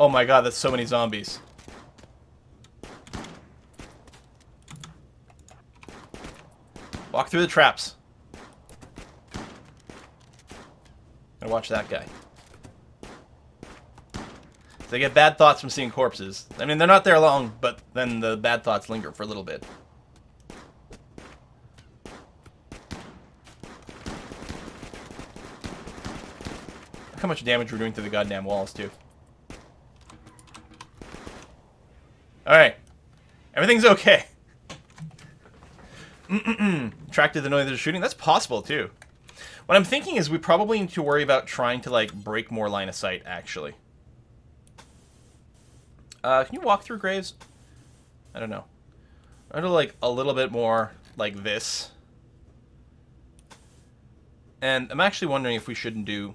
Oh my god, that's so many zombies. Walk through the traps. And watch that guy. They get bad thoughts from seeing corpses. I mean, they're not there long, but then the bad thoughts linger for a little bit. Look how much damage we're doing to the goddamn walls, too. Alright. Everything's okay. Attracted to the noise they're shooting? That's possible, too. What I'm thinking is we probably need to worry about trying to, like, break more line of sight, actually. Can you walk through graves? I don't know. I'll do like a little bit more like this. And I'm actually wondering if we shouldn't do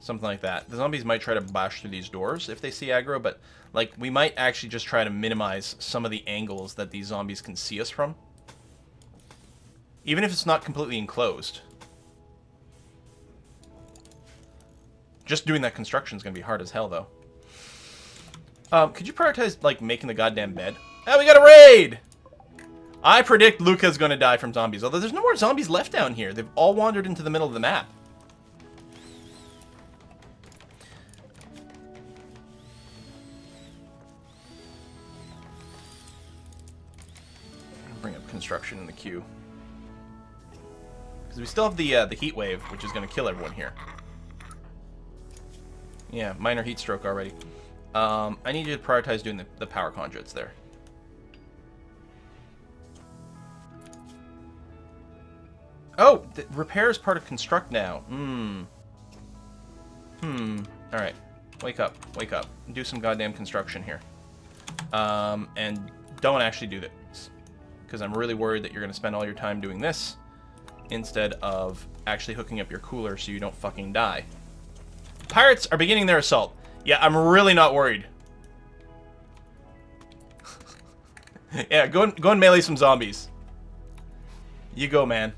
something like that. The zombies might try to bash through these doors if they see aggro, but like we might actually just try to minimize some of the angles that these zombies can see us from. Even if it's not completely enclosed. Just doing that construction is going to be hard as hell though. Could you prioritize, like, making the goddamn bed? Oh, we got a raid! I predict Luca's gonna die from zombies. Although there's no more zombies left down here. They've all wandered into the middle of the map. Bring up construction in the queue. Because we still have the heat wave, which is gonna kill everyone here. Yeah, minor heat stroke already. I need you to prioritize doing the power conduits there. Oh, the repair is part of construct now. Alright. Wake up. Wake up. Do some goddamn construction here. And don't actually do this. Because I'm really worried that you're going to spend all your time doing this instead of actually hooking up your cooler so you don't fucking die. Pirates are beginning their assault. Yeah, I'm really not worried. Yeah, go and melee some zombies. You go, man.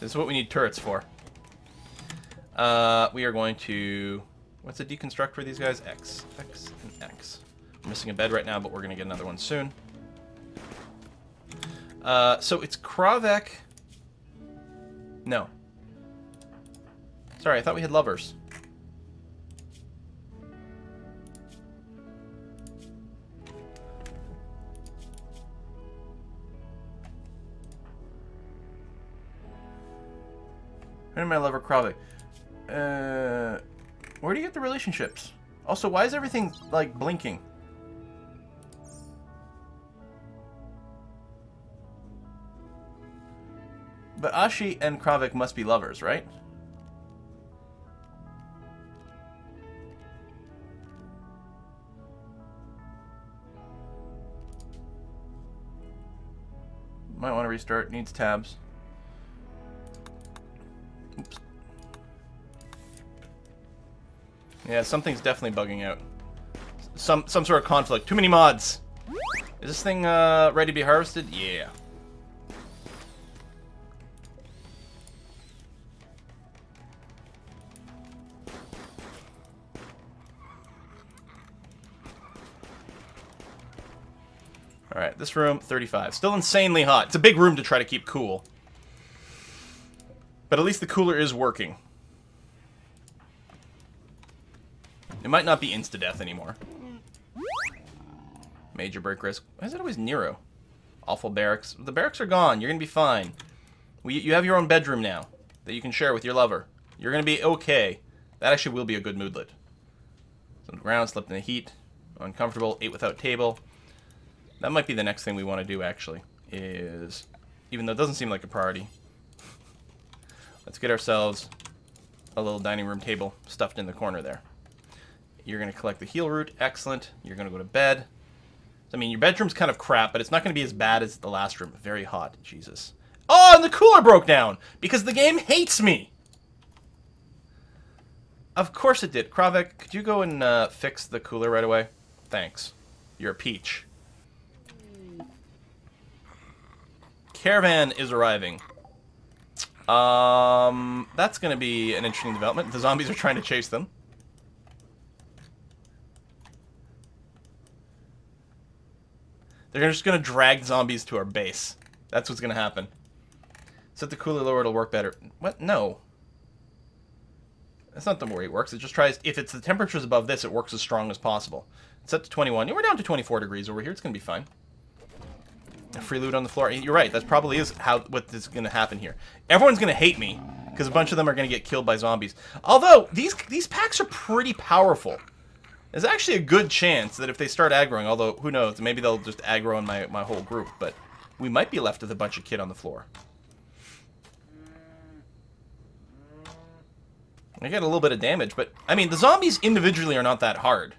This is what we need turrets for. We are going to... What's a deconstruct for these guys? X, X, and X. We're missing a bed right now, but we're going to get another one soon. So it's Kravek. No. Sorry, I thought we had lovers. Where did my lover Kravek? Where do you get the relationships? Also, why is everything, like, blinking? But Ashi and Kravik must be lovers, right? Might want to restart. Needs tabs. Oops. Yeah, something's definitely bugging out. Some sort of conflict. Too many mods. Is this thing ready to be harvested? Yeah. Alright, this room, 35. Still insanely hot. It's a big room to try to keep cool. But at least the cooler is working. It might not be insta-death anymore. Major break risk. Why is it always Nero? Awful barracks. The barracks are gone. You're going to be fine. You have your own bedroom now that you can share with your lover. You're going to be okay. That actually will be a good moodlet. Some ground, slept in the heat. Uncomfortable. Ate without table. That might be the next thing we want to do, actually, is, even though it doesn't seem like a priority, let's get ourselves a little dining room table stuffed in the corner there. You're going to collect the heal root. Excellent. You're going to go to bed. I mean, your bedroom's kind of crap, but it's not going to be as bad as the last room. Very hot. Jesus. Oh, and the cooler broke down because the game hates me. Of course it did. Kravik, could you go and fix the cooler right away? Thanks. You're a peach. Caravan is arriving. That's going to be an interesting development. The zombies are trying to chase them. They're just going to drag zombies to our base. That's what's going to happen. Set the cooler lower, it'll work better. What? No. That's not the way it works. It just tries... If it's the temperature's above this, it works as strong as possible. It's up to 21. We're down to 24 degrees over here. It's going to be fine. Free loot on the floor. You're right. That probably is how what is going to happen here. Everyone's going to hate me because a bunch of them are going to get killed by zombies. Although, these packs are pretty powerful. There's actually a good chance that if they start aggroing, although who knows, maybe they'll just aggro on my whole group, but we might be left with a bunch of kid on the floor. I get a little bit of damage, but I mean, the zombies individually are not that hard.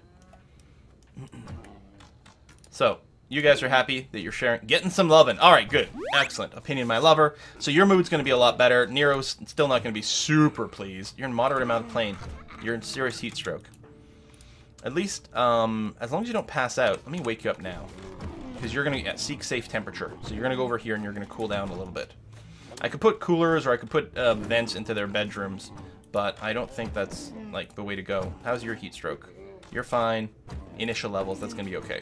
So, you guys are happy that you're sharing, getting some loving. All right, good, excellent. Opinion, my lover. So your mood's gonna be a lot better. Nero's still not gonna be super pleased. You're in moderate amount of pain. You're in serious heat stroke. At least, as long as you don't pass out, let me wake you up now. Because you're going to seek safe temperature. So you're going to go over here and you're going to cool down a little bit. I could put coolers or I could put vents into their bedrooms. But I don't think that's, like, the way to go. How's your heat stroke? You're fine. Initial levels, that's going to be okay.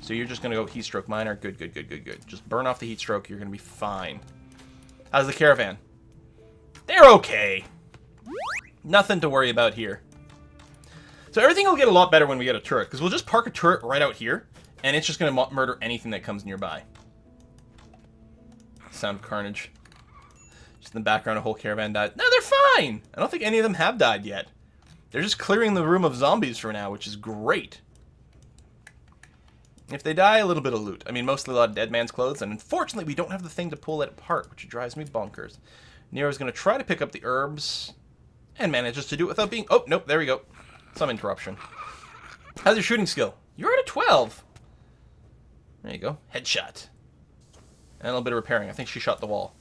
So you're just going to go heat stroke minor. Good, good, good, good, good. Just burn off the heat stroke. You're going to be fine. How's the caravan? They're okay. Nothing to worry about here. So everything will get a lot better when we get a turret, because we'll just park a turret right out here, and it's just going to murder anything that comes nearby. Sound of carnage. Just in the background, a whole caravan died. No, they're fine! I don't think any of them have died yet. They're just clearing the room of zombies for now, which is great. If they die, a little bit of loot. I mean, mostly a lot of dead man's clothes, and unfortunately, we don't have the thing to pull it apart, which drives me bonkers. Nero's going to try to pick up the herbs, and manages to do it without being... Oh, nope, there we go. Some interruption. How's your shooting skill? You're at a 12. There you go. Headshot. And a little bit of repairing. I think she shot the wall.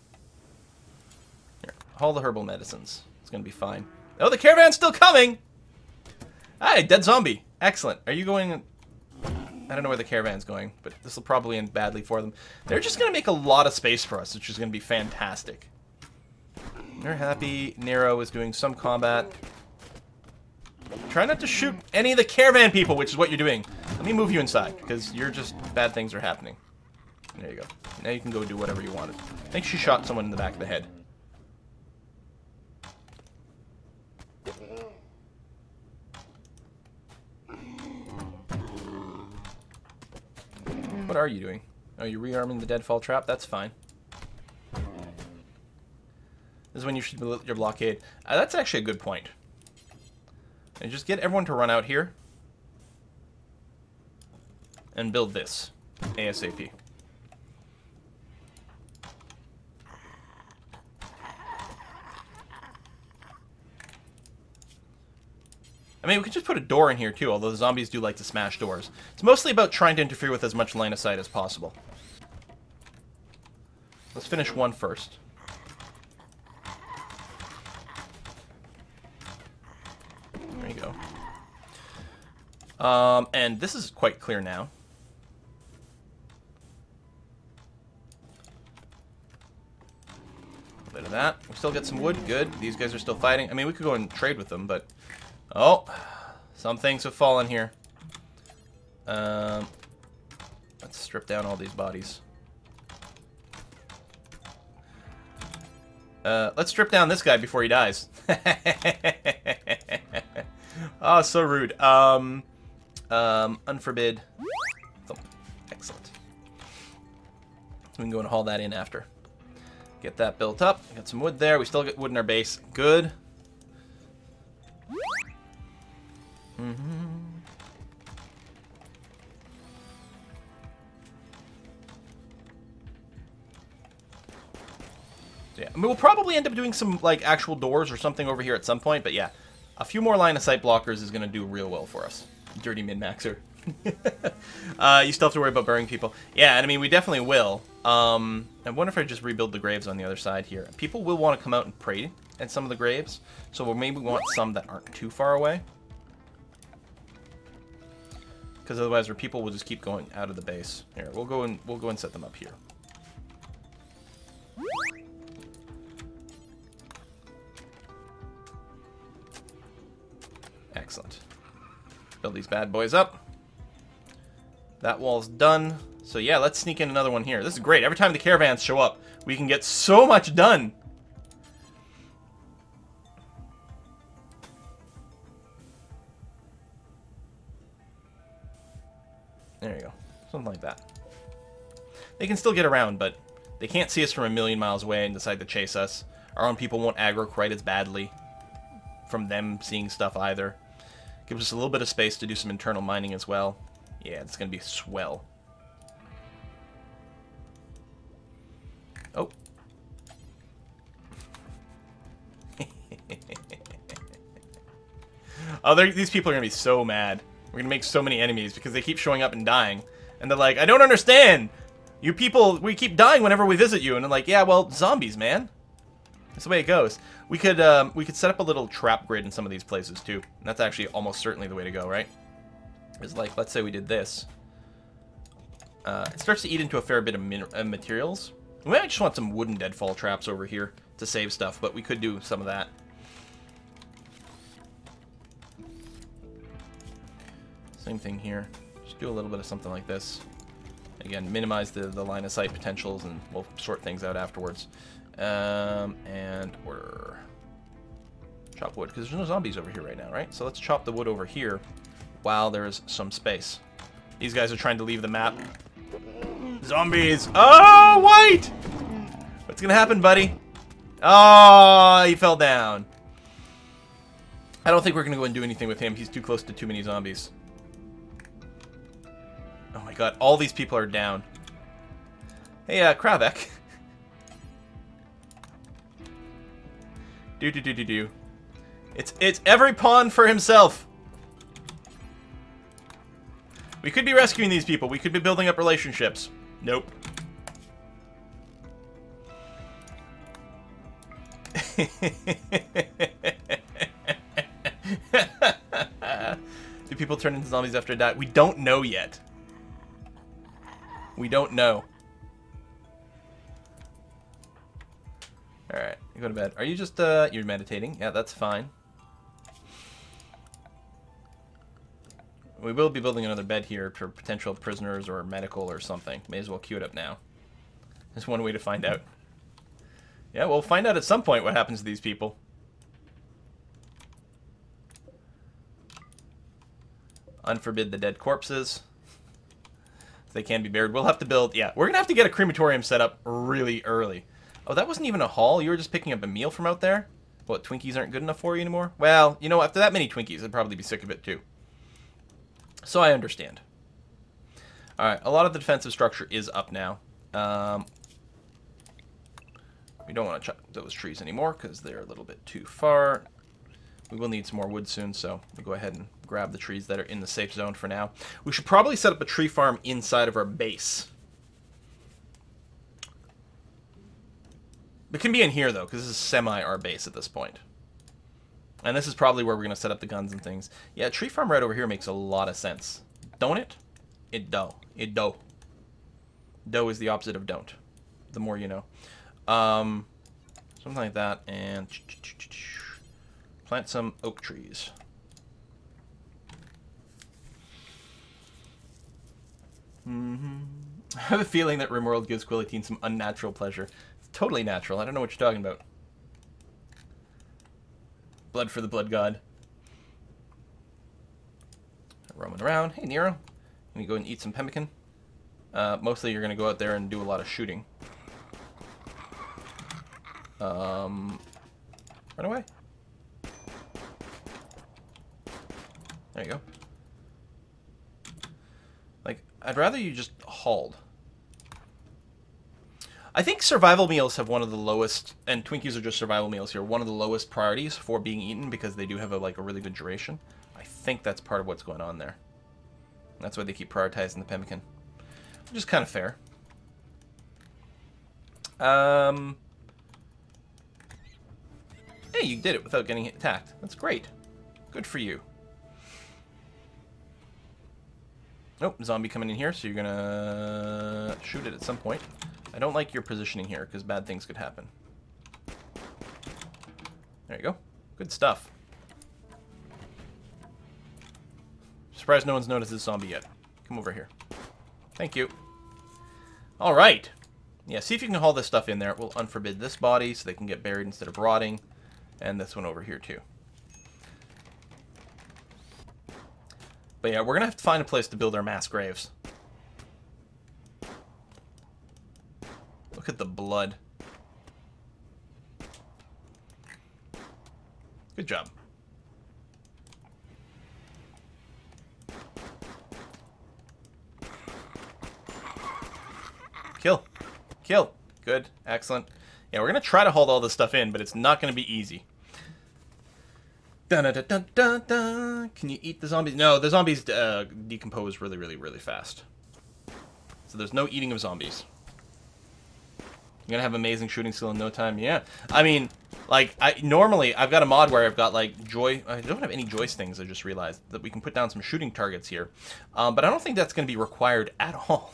Here. Haul the herbal medicines. It's going to be fine. Oh, the caravan's still coming! Hi, dead zombie. Excellent. Are you going... I don't know where the caravan's going, but this will probably end badly for them. They're just going to make a lot of space for us, which is going to be fantastic. They're happy. Nero is doing some combat. Try not to shoot any of the caravan people, which is what you're doing. Let me move you inside, because you're just... Bad things are happening. There you go. Now you can go do whatever you wanted. I think she shot someone in the back of the head. What are you doing? Oh, you're rearming the deadfall trap? That's fine. This is when you should build your blockade. That's actually a good point. And just get everyone to run out here and build this ASAP. I mean, we could just put a door in here too, although the zombies do like to smash doors. It's mostly about trying to interfere with as much line of sight as possible. Let's finish one first. And this is quite clear now. A bit of that. We still get some wood. Good. These guys are still fighting. I mean, we could go and trade with them, but... Oh! Some things have fallen here. Let's strip down all these bodies. Let's strip down this guy before he dies. Oh, so rude. Unforbid. Oh, excellent. So we can go and haul that in after. Get that built up. We got some wood there. We still get wood in our base. Good. Mm-hmm. So, yeah, I mean, we'll probably end up doing some like actual doors or something over here at some point. But yeah, a few more line of sight blockers is gonna do real well for us. Dirty min-maxer. You still have to worry about burying people. Yeah, and I mean, we definitely will. I wonder if I just rebuild the graves on the other side here. People will want to come out and pray at some of the graves, so we'll maybe want some that aren't too far away. Because otherwise, our people will just keep going out of the base. Here, we'll go and set them up here. Build these bad boys up. That wall's done. So yeah, let's sneak in another one here. This is great. Every time the caravans show up, we can get so much done. There you go. Something like that. They can still get around, but they can't see us from a million miles away and decide to chase us. Our own people won't aggro quite as badly from them seeing stuff either. Gives us a little bit of space to do some internal mining as well. Yeah, it's going to be swell. Oh. Oh, these people are going to be so mad. We're going to make so many enemies because they keep showing up and dying. And they're like, I don't understand. You people, we keep dying whenever we visit you. And they're like, yeah, well, zombies, man. That's the way it goes. We could set up a little trap grid in some of these places, too. And that's actually almost certainly the way to go, right? It's like, let's say we did this. It starts to eat into a fair bit of materials. We might just want some wooden deadfall traps over here to save stuff, but we could do some of that. Same thing here. Just do a little bit of something like this. Again, minimize the line of sight potentials, and we'll sort things out afterwards. And order. Chop wood, because there's no zombies over here right now, right? So let's chop the wood over here while there's some space. These guys are trying to leave the map. Zombies! Oh, wait! What's gonna happen, buddy? Oh, he fell down. I don't think we're gonna go and do anything with him. He's too close to too many zombies. Oh my god, all these people are down. Hey, Kravek. Do. It's every pawn for himself. We could be rescuing these people. We could be building up relationships. Nope. Do people turn into zombies after they die? We don't know yet. We don't know. Alright, you go to bed. Are you just, you're meditating? Yeah, that's fine. We will be building another bed here for potential prisoners or medical or something. May as well queue it up now. There's one way to find out. Yeah, we'll find out at some point what happens to these people. Unforbid the dead corpses. If they can be buried. We'll have to build... Yeah, we're going to have to get a crematorium set up really early. Oh, that wasn't even a haul. You were just picking up a meal from out there? What, Twinkies aren't good enough for you anymore? Well, you know, after that many Twinkies, I'd probably be sick of it too. So I understand. Alright, a lot of the defensive structure is up now. We don't want to chop those trees anymore because they're a little bit too far. We will need some more wood soon, so we'll go ahead and grab the trees that are in the safe zone for now. We should probably set up a tree farm inside of our base. It can be in here, though, because this is semi our base at this point. And this is probably where we're going to set up the guns and things. Yeah, tree farm right over here makes a lot of sense. Don't it? It do. It do. Do is the opposite of don't. The more you know. Something like that. And plant some oak trees. I have a feeling that Rimworld gives Quillatine some unnatural pleasure. It's totally natural. I don't know what you're talking about. Blood for the blood god. Roaming around. Hey, Nero. I'm going to go and eat some pemmican. Mostly you're going to go out there and do a lot of shooting. Run away. There you go. Like, I'd rather you just hauled. I think survival meals have one of the lowest, and Twinkies are just survival meals here, one of the lowest priorities for being eaten because they do have a really good duration. I think that's part of what's going on there. That's why they keep prioritizing the pemmican. Which is kind of fair. Hey, you did it without getting attacked. That's great. Good for you. Nope, zombie coming in here, so you're gonna shoot it at some point. I don't like your positioning here, because bad things could happen. There you go. Good stuff. Just Surprised no one's noticed this zombie yet. Come over here. Thank you. Alright. Yeah, see if you can haul this stuff in there. It will unforbid this body so they can get buried instead of rotting. And this one over here too. But yeah, we're going to have to find a place to build our mass graves. Look at the blood. Good job. Kill. Kill. Good. Excellent. Yeah, we're going to try to hold all this stuff in, but it's not going to be easy. Dun, dun, dun, dun, dun. Can you eat the zombies? No, the zombies decompose really, really, really fast. So there's no eating of zombies. You're going to have amazing shooting skill in no time. Yeah. I mean, like, normally I've got a mod where I've got, like, joy. I don't have any joystick things, I just realized, that we can put down some shooting targets here. But I don't think that's going to be required at all.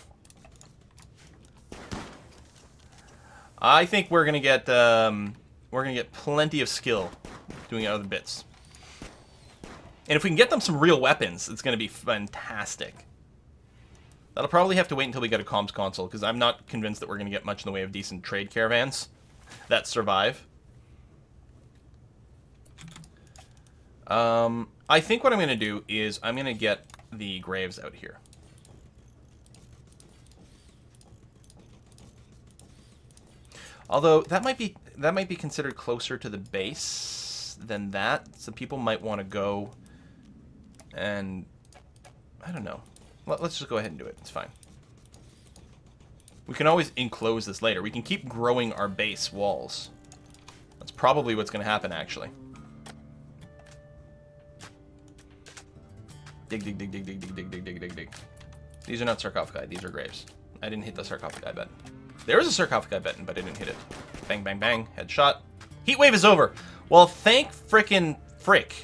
I think we're going to get, plenty of skill doing other bits. And if we can get them some real weapons, it's going to be fantastic. That'll probably have to wait until we get a comms console, because I'm not convinced that we're going to get much in the way of decent trade caravans that survive. I think what I'm going to do is I'm going to get the graves out here. Although that might be considered closer to the base than that, so people might want to go and I don't know. Let's just go ahead and do it. It's fine. We can always enclose this later. We can keep growing our base walls. That's probably what's going to happen, actually. Dig, dig, dig, dig, dig, dig, dig, dig, dig, dig, dig. These are not sarcophagi. These are graves. I didn't hit the sarcophagi button. There is a sarcophagi button, but I didn't hit it. Bang, bang, bang. Headshot. Heat wave is over. Well, thank frickin' frick.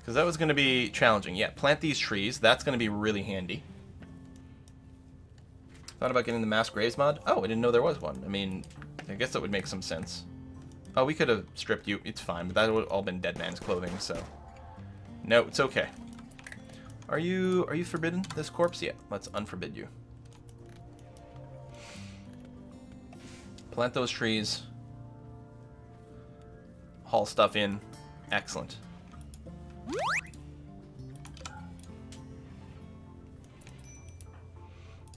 Because that was going to be challenging. Yeah, plant these trees. That's going to be really handy. Thought about getting the mass graves mod. Oh, I didn't know there was one. I mean, I guess that would make some sense. Oh, we could have stripped you. It's fine, but that would have all been dead man's clothing, so... No, it's okay. Are you forbidden, this corpse? Yeah, let's unforbid you. Plant those trees. Haul stuff in. Excellent.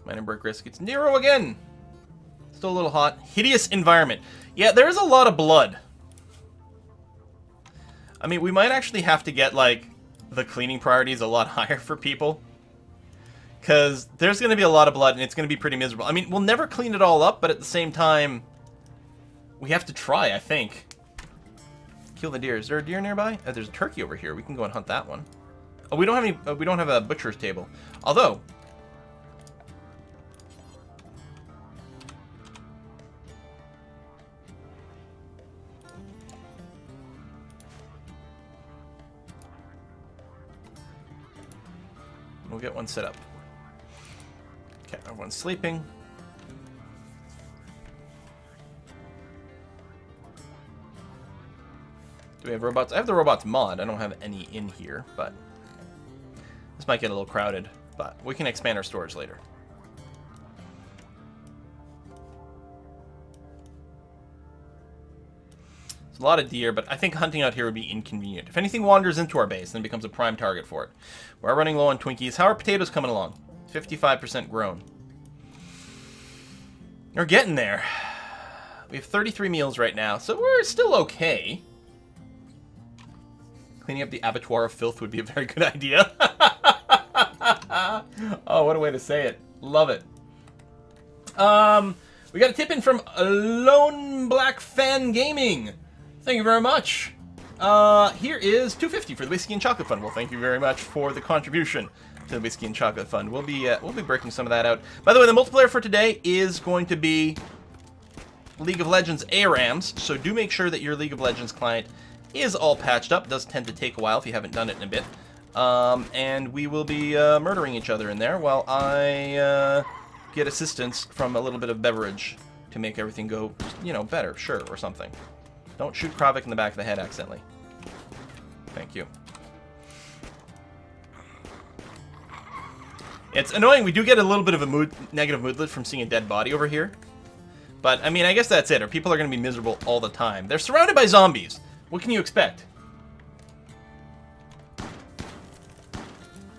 Mine and brick risk. It's Nero again! Still a little hot. Hideous environment. Yeah, there is a lot of blood. I mean, we might actually have to get, like, the cleaning priorities a lot higher for people. Because there's going to be a lot of blood, and it's going to be pretty miserable. I mean, we'll never clean it all up, but at the same time, we have to try, I think. Kill the deer. Is there a deer nearby? Oh, there's a turkey over here. We can go and hunt that one. Oh, we don't have any... we don't have a butcher's table. Although... we'll get one set up. Okay, everyone's sleeping. Do we have robots? I have the robots mod. I don't have any in here, but this might get a little crowded, but we can expand our storage later. There's a lot of deer, but I think hunting out here would be inconvenient. If anything wanders into our base, then it becomes a prime target for it. We're running low on Twinkies. How are potatoes coming along? 55% grown. We're getting there. We have 33 meals right now, so we're still okay. Cleaning up the abattoir of filth would be a very good idea. Oh, what a way to say it. Love it. We got a tip in from Lone Black Fan Gaming. Thank you very much. Here is $2.50 for the Whiskey and Chocolate Fund. Well, thank you very much for the contribution to the Whiskey and Chocolate Fund. We'll be breaking some of that out. By the way, the multiplayer for today is going to be League of Legends ARAMS, so do make sure that your League of Legends client is all patched up. Does tend to take a while if you haven't done it in a bit. And we will be murdering each other in there while I get assistance from a little bit of beverage to make everything go, you know, better, sure, or something. Don't shoot Kravik in the back of the head accidentally. Thank you. It's annoying. We do get a little bit of a negative moodlet from seeing a dead body over here. But, I mean, I guess that's it. Or people are going to be miserable all the time. They're surrounded by zombies. What can you expect?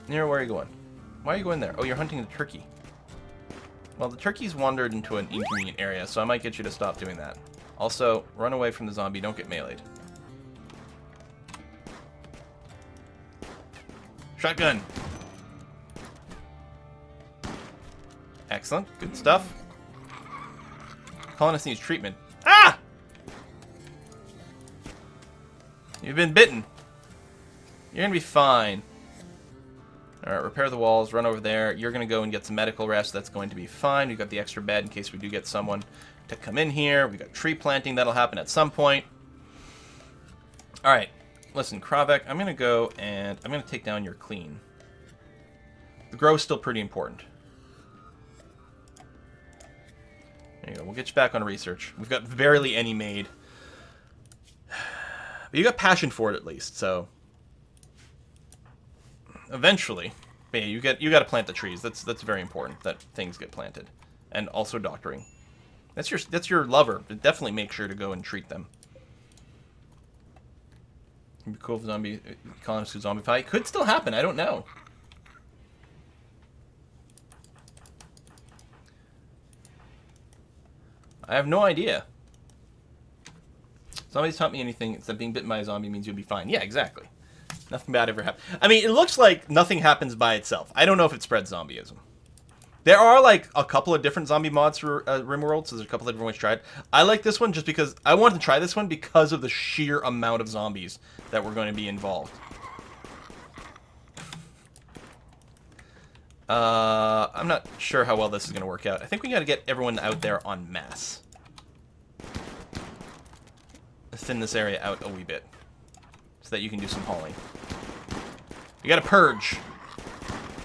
Nero, where are you going? Why are you going there? Oh, you're hunting the turkey. Well, the turkey's wandered into an inconvenient area, so I might get you to stop doing that. Also, run away from the zombie. Don't get meleeed. Shotgun. Excellent. Good stuff. Colonist needs treatment. Ah! You've been bitten. You're going to be fine. Alright, repair the walls. Run over there. You're going to go and get some medical rest. That's going to be fine. We've got the extra bed in case we do get someone to come in here. We've got tree planting. That'll happen at some point. Alright. Listen, Kravek, I'm going to go and I'm going to take down your clean. The grow's still pretty important. There you go. We'll get you back on research. We've got barely any made. But you got passion for it at least, so eventually, yeah, you got to plant the trees. That's very important that things get planted, and also doctoring. That's your lover. But definitely make sure to go and treat them. It'd be cool if zombie colonists could zombify. It could still happen. I don't know. I have no idea. Zombies taught me anything except being bitten by a zombie means you'll be fine. Yeah, exactly. Nothing bad ever happened. I mean, it looks like nothing happens by itself. I don't know if it spreads zombieism. There are, like, a couple of different zombie mods for Rimworld, so there's a couple of different ones tried. I like this one just because I wanted to try this one because of the sheer amount of zombies that were going to be involved. I'm not sure how well this is going to work out. I think we got to get everyone out there en masse. Thin this area out a wee bit so that you can do some hauling. You got to purge.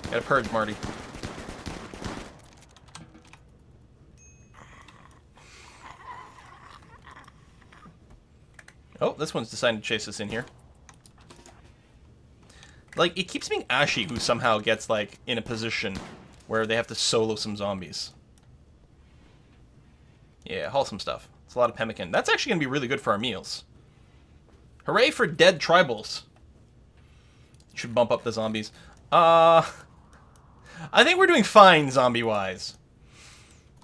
Got to purge, Marty. Oh, this one's decided to chase us in here. Like, it keeps being Ashi who somehow gets, like, in a position where they have to solo some zombies. Yeah, haul some stuff. It's a lot of pemmican. That's actually going to be really good for our meals. Hooray for dead tribals. You should bump up the zombies. I think we're doing fine zombie-wise.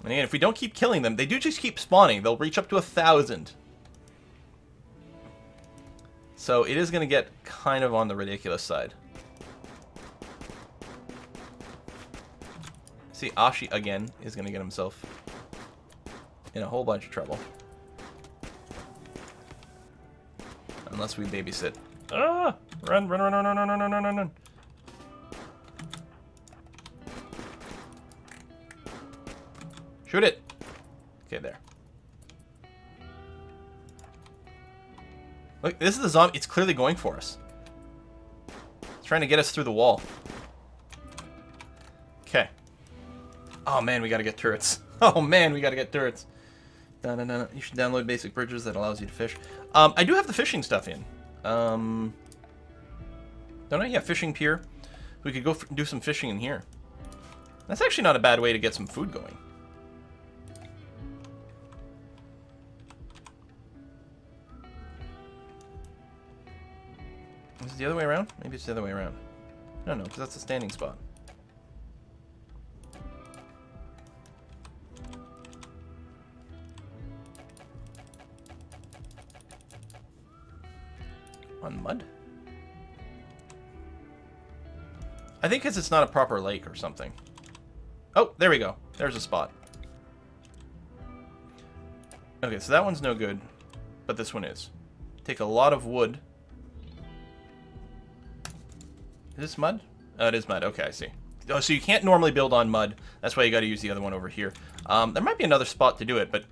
And again, if we don't keep killing them, they do just keep spawning. They'll reach up to 1,000. So it is going to get kind of on the ridiculous side. See, Ashi again is going to get himself in a whole bunch of trouble. Unless we babysit. Ah! Run, run, run, run, run, run, run, run, run. Shoot it! Okay, there. Look, this is the zombie. It's clearly going for us. It's trying to get us through the wall. Okay. Oh, man, we got to get turrets. Oh, man, we got to get turrets. No, no, no, no. You should download Basic Bridges. That allows you to fish. I do have the fishing stuff in. Don't I? Yeah, fishing pier. We could go do some fishing in here. That's actually not a bad way to get some food going. Is it the other way around? Maybe it's the other way around. No, because that's a standing spot. On mud? I think because it's not a proper lake or something. Oh, there we go. There's a spot. Okay, so that one's no good, but this one is. Take a lot of wood. Is this mud? Oh, it is mud. Okay, I see. Oh, so you can't normally build on mud. That's why you got to use the other one over here. There might be another spot to do it, but